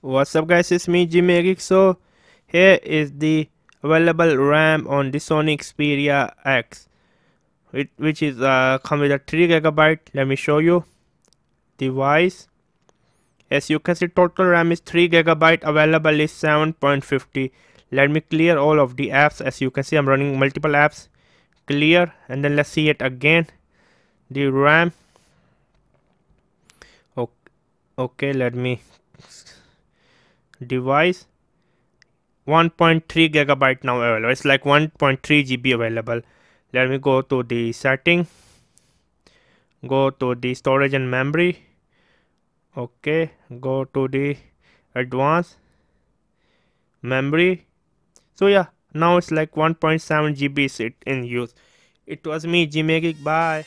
What's up guys, it's me Jimmy a Geek. So here is the available RAM on the Sony Xperia X, which is come with a 3 GB. Let me show you device. As you can see, total RAM is 3 GB, available is 7.50. Let me clear all of the apps. As you can see, I'm running multiple apps. Clear, and then let's see it again, the RAM. Okay, let me device 1.3 GB now available. It's like 1.3 GB available. Let me go to the setting, go to the storage and memory. Okay, go to the advanced memory. So yeah, now it's like 1.7 GB is in use. It was me Jimmy a Geek. Bye.